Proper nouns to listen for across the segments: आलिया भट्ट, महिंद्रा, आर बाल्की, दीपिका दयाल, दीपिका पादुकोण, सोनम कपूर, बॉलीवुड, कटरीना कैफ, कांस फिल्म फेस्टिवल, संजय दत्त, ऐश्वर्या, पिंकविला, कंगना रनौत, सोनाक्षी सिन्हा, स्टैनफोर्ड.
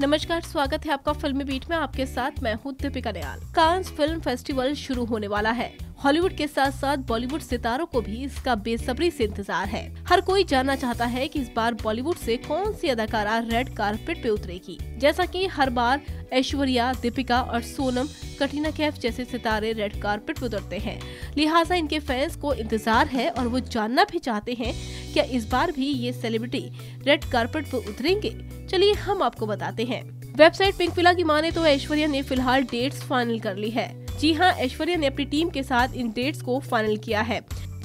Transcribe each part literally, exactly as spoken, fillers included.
नमस्कार, स्वागत है आपका फिल्मी बीट में। आपके साथ मैं हूं दीपिका दयाल। कांस फिल्म फेस्टिवल शुरू होने वाला है। हॉलीवुड के साथ साथ बॉलीवुड सितारों को भी इसका बेसब्री से इंतजार है। हर कोई जानना चाहता है कि इस बार बॉलीवुड से कौन सी अदाकारा रेड कारपेट पे उतरेगी। जैसा कि हर बार ऐश्वर्या, दीपिका और सोनम, कटरीना कैफ जैसे सितारे रेड कारपेट पे उतरते हैं, लिहाजा इनके फैंस को इंतजार है और वो जानना भी चाहते हैं क्या इस बार भी ये सेलिब्रिटी रेड कारपेट पर उतरेंगे। चलिए हम आपको बताते हैं। वेबसाइट पिंकविला की माने तो ऐश्वर्या ने फिलहाल डेट्स फाइनल कर ली है। जी हां, ऐश्वर्या ने अपनी टीम के साथ इन डेट्स को फाइनल किया है।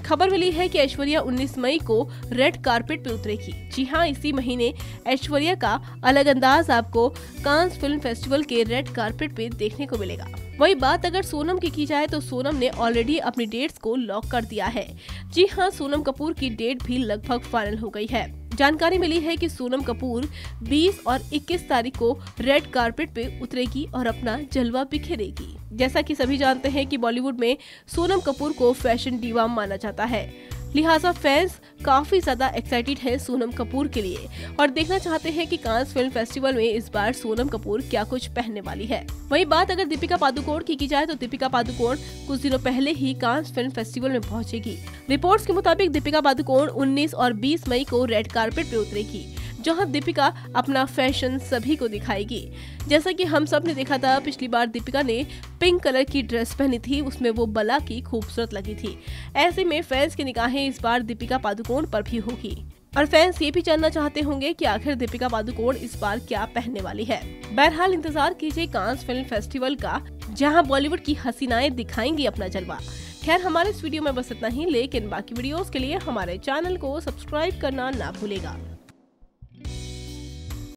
खबर मिली है कि ऐश्वर्या उन्नीस मई को रेड कारपेट पर उतरेगी। जी हां, इसी महीने ऐश्वर्या का अलग अंदाज आपको कांस फिल्म फेस्टिवल के रेड कारपेट पे देखने को मिलेगा। वही बात अगर सोनम की की जाए तो सोनम ने ऑलरेडी अपनी डेट्स को लॉक कर दिया है। जी हां, सोनम कपूर की डेट भी लगभग फाइनल हो गई है। जानकारी मिली है कि सोनम कपूर बीस और इक्कीस तारीख को रेड कारपेट पे उतरेगी और अपना जलवा बिखेरेगी। जैसा कि सभी जानते हैं कि बॉलीवुड में सोनम कपूर को फैशन डीवा माना जाता है, लिहाजा फैंस काफी ज्यादा एक्साइटेड हैं सोनम कपूर के लिए और देखना चाहते हैं कि कांस फिल्म फेस्टिवल में इस बार सोनम कपूर क्या कुछ पहनने वाली है। वही बात अगर दीपिका पादुकोण की की जाए तो दीपिका पादुकोण कुछ दिनों पहले ही कांस फिल्म फेस्टिवल में पहुंचेगी। रिपोर्ट्स के मुताबिक दीपिका पादुकोण उन्नीस और बीस मई को रेड कारपेट पे उतरेगी, जहां दीपिका अपना फैशन सभी को दिखाएगी। जैसा कि हम सब ने देखा था, पिछली बार दीपिका ने पिंक कलर की ड्रेस पहनी थी, उसमें वो बला की खूबसूरत लगी थी। ऐसे में फैंस की निगाहें इस बार दीपिका पादुकोण पर भी होगी और फैंस ये भी जानना चाहते होंगे कि आखिर दीपिका पादुकोण इस बार क्या पहनने वाली है। बहरहाल इंतजार कीजिए कांस फिल्म फेस्टिवल का, जहाँ बॉलीवुड की हसीनाएं दिखाएंगी अपना जलवा। खैर, हमारे इस वीडियो में बस इतना ही, लेकिन बाकी वीडियोस के लिए हमारे चैनल को सब्सक्राइब करना ना भूलेगा।